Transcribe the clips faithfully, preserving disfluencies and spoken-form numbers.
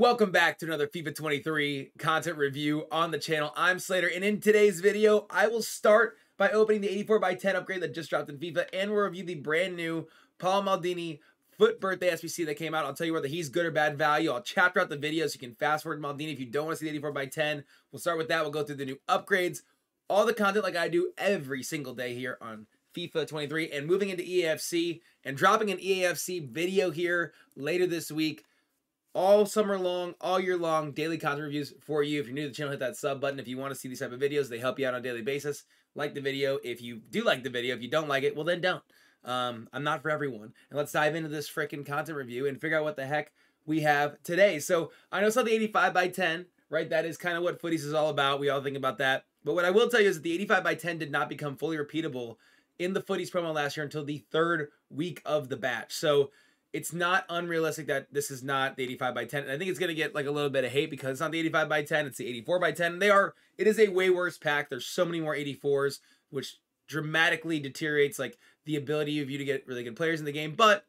Welcome back to another FIFA twenty-three content review on the channel. I'm Slater, and in today's video, I will start by opening the eighty-four by ten upgrade that just dropped in FIFA, and we'll review the brand new Paolo Maldini Foot Birthday S B C that came out. I'll tell you whether he's good or bad value. I'll chapter out the video so you can fast forward Maldini if you don't want to see the eighty-four by ten. We'll start with that. We'll go through the new upgrades, all the content like I do every single day here on FIFA twenty-three, and moving into E A F C and dropping an E A F C video here later this week. All summer long, all year long, daily content reviews for you. If you're new to the channel, hit that sub button. If you want to see these type of videos, they help you out on a daily basis. Like the video if you do like the video. If you don't like it, well then don't. Um, I'm not for everyone. And let's dive into this freaking content review and figure out what the heck we have today. So I know it's not the eighty-five by ten, right? That is kind of what footies is all about. We all think about that. But what I will tell you is that the eighty-five by ten did not become fully repeatable in the footies promo last year until the third week of the batch. So it's not unrealistic that this is not the eighty-five by ten. And I think it's going to get like a little bit of hate because it's not the eighty-five by ten. It's the eighty-four by ten. They are, it is a way worse pack. There's so many more eighty-fours, which dramatically deteriorates like the ability of you to get really good players in the game. But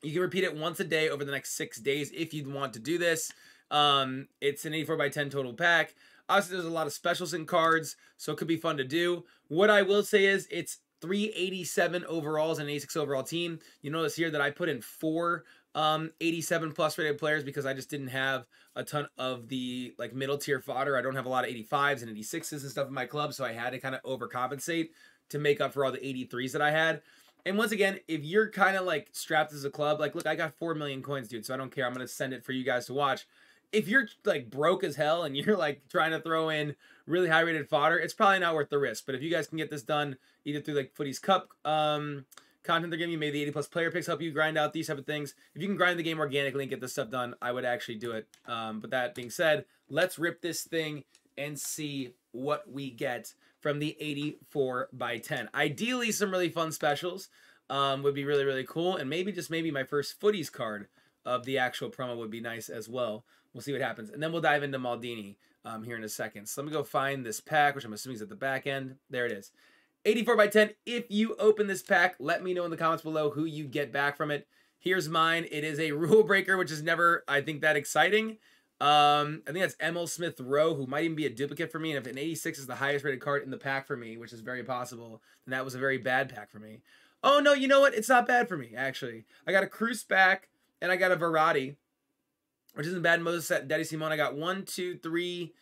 you can repeat it once a day over the next six days if you'd want to do this. Um, it's an eighty-four by ten total pack. Obviously, there's a lot of specials in cards, so it could be fun to do. What I will say is it's three eighty-seven overalls and an eighty-six overall team. You notice here that I put in four um, eighty-seven plus rated players because I just didn't have a ton of the like middle tier fodder. I don't have a lot of eighty-fives and eighty-sixes and stuff in my club, so I had to kind of overcompensate to make up for all the eighty-threes that I had. And once again, if you're kind of like strapped as a club, like look, I got four million coins, dude, so I don't care. I'm going to send it for you guys to watch. If you're like broke as hell and you're like trying to throw in really high rated fodder, it's probably not worth the risk. But if you guys can get this done either through like Footies Cup um, content they're giving you, maybe the eighty plus player picks help you grind out these type of things. If you can grind the game organically and get this stuff done, I would actually do it. Um, but that being said, let's rip this thing and see what we get from the eighty-four by ten. Ideally, some really fun specials um, would be really, really cool. And maybe just maybe my first Footies card of the actual promo would be nice as well. We'll see what happens. And then we'll dive into Maldini um, here in a second. So let me go find this pack, which I'm assuming is at the back end. There it is. eighty-four by ten. If you open this pack, let me know in the comments below who you get back from it. Here's mine. It is a rule breaker, which is never, I think, that exciting. Um, I think that's Emil Smith Rowe, who might even be a duplicate for me. And if an eighty-six is the highest rated card in the pack for me, which is very possible, then that was a very bad pack for me. Oh, no, you know what? It's not bad for me, actually. I got a Cruz back, and I got a Verratti, which isn't bad. Moses at Daddy Simone. I got one, two, three,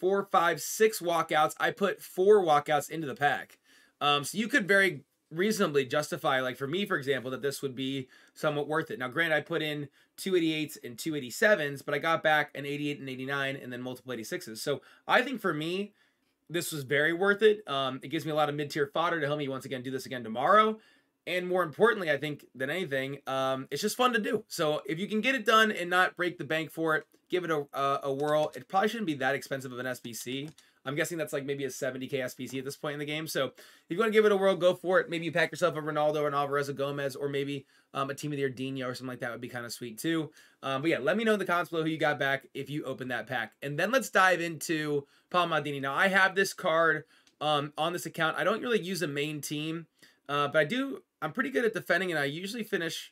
four, five, six walkouts. I put four walkouts into the pack. Um, so you could very reasonably justify, like for me, for example, that this would be somewhat worth it. Now, granted, I put in two eighty-eights and two eighty-sevens, but I got back an eighty-eight and eighty-nine and then multiple eighty-sixes. So I think for me, this was very worth it. Um, it gives me a lot of mid-tier fodder to help me once again do this again tomorrow. And more importantly, I think, than anything, um, it's just fun to do. So if you can get it done and not break the bank for it, give it a, uh, a whirl. It probably shouldn't be that expensive of an S B C. I'm guessing that's like maybe a seventy K S B C at this point in the game. So if you want to give it a whirl, go for it. Maybe you pack yourself a Ronaldo, an Alvarez, a Gomez, or maybe um, a team of the year Dino or something like that would be kind of sweet too. Um, but yeah, let me know in the comments below who you got back if you open that pack. And then let's dive into Paolo Maldini. Now, I have this card um, on this account. I don't really use a main team, uh, but I do... I'm pretty good at defending, and I usually finish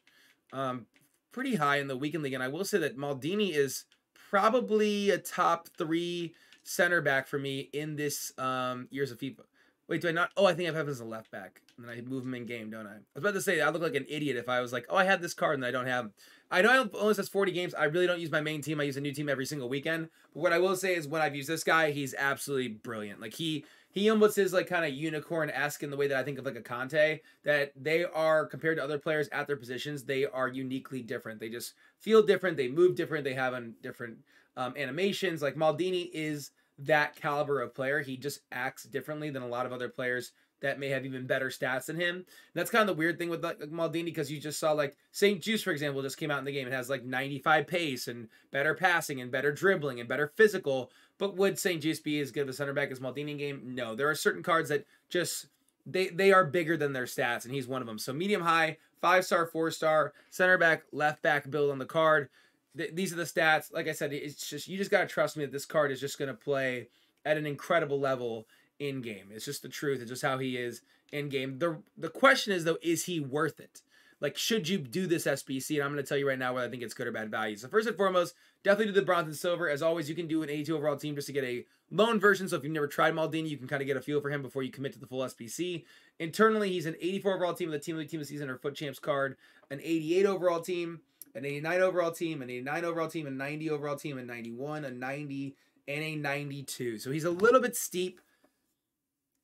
um, pretty high in the weekend league. And I will say that Maldini is probably a top three center back for me in this um, years of FIFA. Wait, do I not? Oh, I think I have him as a left back, and then I move him in game, don't I? I was about to say I look like an idiot if I was like, oh, I had this card and I don't have him. I know I only has forty games. I really don't use my main team. I use a new team every single weekend. But what I will say is when I've used this guy, he's absolutely brilliant. Like he. He almost is like kind of unicorn-esque in the way that I think of like a Conte, that they are, compared to other players at their positions, they are uniquely different. They just feel different. They move different. They have different um, animations. Like Maldini is that caliber of player. He just acts differently than a lot of other players that may have even better stats than him. And that's kind of the weird thing with like Maldini, because you just saw like Saint-Juste, for example, just came out in the game. It has like ninety-five pace and better passing and better dribbling and better physical. But would Saint-Juste be as good of a center back as Maldini in game? No. There are certain cards that just, they, they are bigger than their stats, and he's one of them. So medium-high, five-star, four-star, center back, left back build on the card. Th these are the stats. Like I said, it's just, you just got to trust me that this card is just going to play at an incredible level in-game. It's just the truth. It's just how he is in-game. The, the question is, though, is he worth it? like, should you do this S B C? And I'm going to tell you right now whether I think it's good or bad value. So first and foremost, definitely do the bronze and silver. As always, you can do an eighty-two overall team just to get a loan version. So if you've never tried Maldini, you can kind of get a feel for him before you commit to the full S B C. Internally, he's an eighty-four overall team with a team league, team of the season, or foot champs card, an eighty-eight overall team, an eighty-nine overall team, an eighty-nine overall team, a ninety overall team, a ninety-one, a ninety, and a ninety-two. So he's a little bit steep.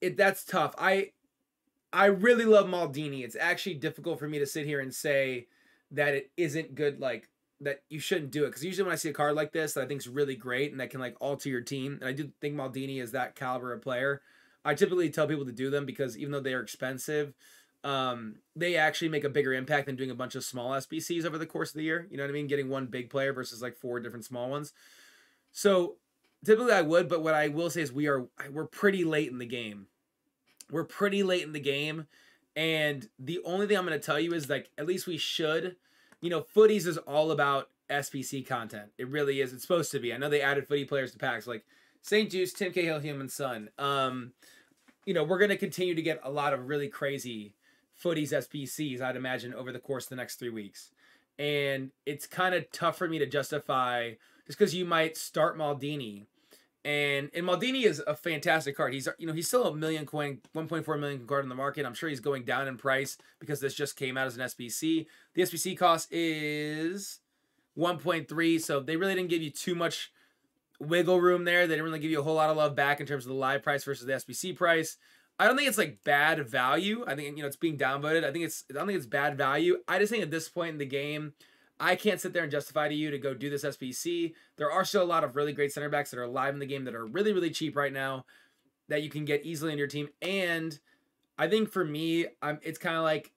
It, that's tough. I I really love Maldini. It's actually difficult for me to sit here and say that it isn't good, like, that you shouldn't do it. Because usually when I see a card like this that I think is really great and that can, like, alter your team, and I do think Maldini is that caliber of player, I typically tell people to do them because even though they are expensive, um, they actually make a bigger impact than doing a bunch of small S B Cs over the course of the year. You know what I mean? Getting one big player versus, like, four different small ones. So typically I would, but what I will say is we are we're pretty late in the game. We're pretty late in the game, and the only thing I'm going to tell you is, like, at least we should. You know, Footies is all about S B C content. It really is. It's supposed to be. I know they added footy players to packs, like Saint-Juste, Tim Cahill, Human Son. Um, you know, we're going to continue to get a lot of really crazy Footies S B Cs, I'd imagine, over the course of the next three weeks. And it's kind of tough for me to justify, just because you might start Maldini. And and Maldini is a fantastic card. He's you know he's still a million coin, one point four million card on the market. I'm sure he's going down in price because this just came out as an S B C. The S B C cost is one point three, so they really didn't give you too much wiggle room there. They didn't really give you a whole lot of love back in terms of the live price versus the S B C price. I don't think it's like bad value. I think you know it's being downvoted. I think it's I don't think it's bad value. I just think at this point in the game, I can't sit there and justify to you to go do this S B C. There are still a lot of really great center backs that are alive in the game that are really, really cheap right now that you can get easily in your team. And I think for me, I'm, it's kind of like,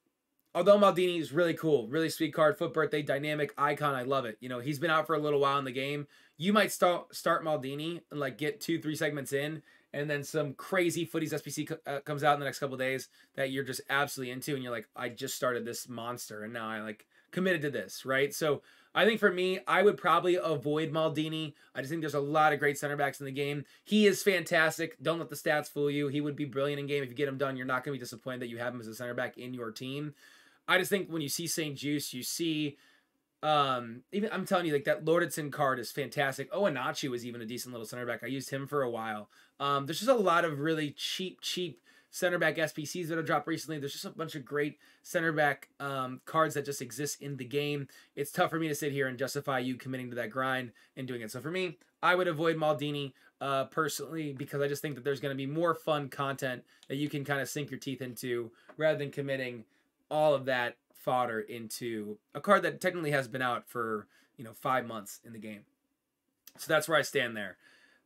although Maldini is really cool, really sweet card, foot birthday, dynamic, icon, I love it. You know, he's been out for a little while in the game. You might start, start Maldini and like get two, three segments in, and then some crazy Footies S B C co uh, comes out in the next couple of days that you're just absolutely into, and you're like, I just started this monster, and now I like... committed to this, right? So I think for me, I would probably avoid Maldini. I just think there's a lot of great center backs in the game. He is fantastic. Don't let the stats fool you. He would be brilliant in game. If you get him done, you're not going to be disappointed that you have him as a center back in your team. I just think when you see Saint-Juste, you see, um, even I'm telling you, like that Lordetzen card is fantastic. Oh, Onachi was even a decent little center back. I used him for a while. Um, there's just a lot of really cheap, cheap center back S B Cs that have dropped recently. There's just a bunch of great center back um, cards that just exist in the game. It's tough for me to sit here and justify you committing to that grind and doing it. So for me, I would avoid Maldini uh, personally, because I just think that there's going to be more fun content that you can kind of sink your teeth into rather than committing all of that fodder into a card that technically has been out for, you know, five months in the game. So that's where I stand there.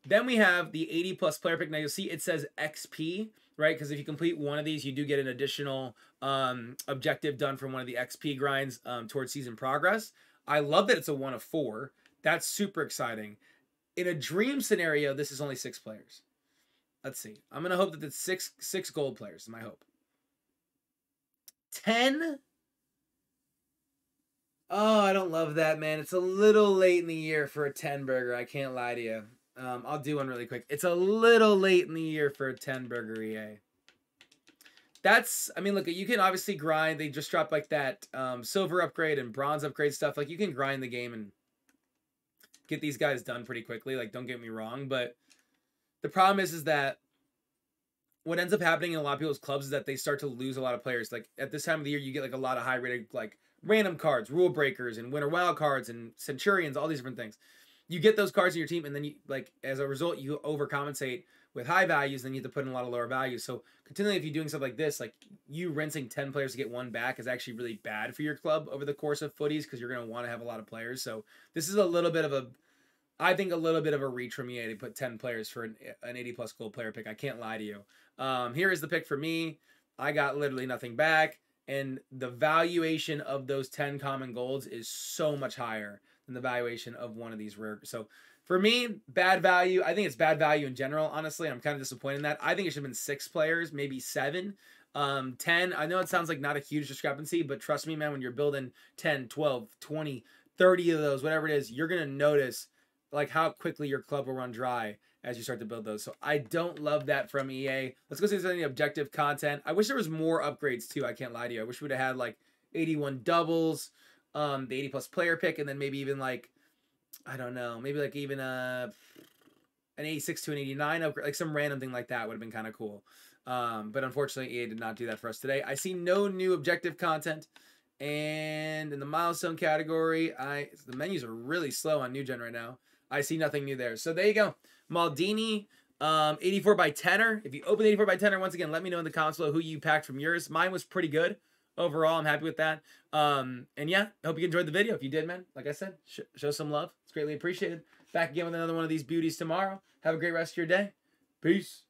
Then we have the eighty plus player pick. Now you'll see it says X P, right? Because if you complete one of these, you do get an additional um, objective done from one of the X P grinds um, towards season progress. I love that it's a one of four. That's super exciting. In a dream scenario, this is only six players. Let's see. I'm going to hope that it's six, six gold players is my hope. ten. Oh, I don't love that, man. It's a little late in the year for a ten burger. I can't lie to you. Um, I'll do one really quick. It's a little late in the year for a ten burger E A. That's, I mean, look, you can obviously grind. They just dropped like that um, silver upgrade and bronze upgrade stuff. Like you can grind the game and get these guys done pretty quickly. Like, don't get me wrong. But the problem is, is that what ends up happening in a lot of people's clubs is that they start to lose a lot of players. Like at this time of the year, you get like a lot of high rated, like random cards, rule breakers and winter wild cards and centurions, all these different things. You get those cards in your team, and then you like as a result, you overcompensate with high values, then you have to put in a lot of lower values. So continually, if you're doing stuff like this, like you rinsing ten players to get one back is actually really bad for your club over the course of footies, because you're going to want to have a lot of players. So this is a little bit of a, I think a little bit of a reach from E A to put ten players for an, an eighty plus gold player pick. I can't lie to you. Um, here is the pick for me. I got literally nothing back, and the valuation of those ten common golds is so much higher than the valuation of one of these rare. So for me, bad value. I think it's bad value in general. Honestly, I'm kind of disappointed in that. I think it should have been six players, maybe seven, um, ten. I know it sounds like not a huge discrepancy, but trust me, man, when you're building ten, twelve, twenty, thirty of those, whatever it is, you're going to notice like how quickly your club will run dry as you start to build those. So I don't love that from E A. Let's go see if there's any objective content. I wish there was more upgrades too. I can't lie to you. I wish we would have had like eighty-one doubles, um, the eighty plus player pick, and then maybe even like, I don't know, maybe like even a, an eighty-six to an eighty-nine upgrade, like some random thing like that would have been kind of cool. Um, but unfortunately, E A did not do that for us today. I see no new objective content. And in the milestone category, I the menus are really slow on new gen right now. I see nothing new there. So there you go. Maldini, um, eighty-four by ten-er. If you open the eighty-four by ten-er, once again, let me know in the comments below who you packed from yours. Mine was pretty good. Overall, I'm happy with that. Um, and yeah, I hope you enjoyed the video. If you did, man, like I said, sh show some love. It's greatly appreciated. Back again with another one of these beauties tomorrow. Have a great rest of your day. Peace.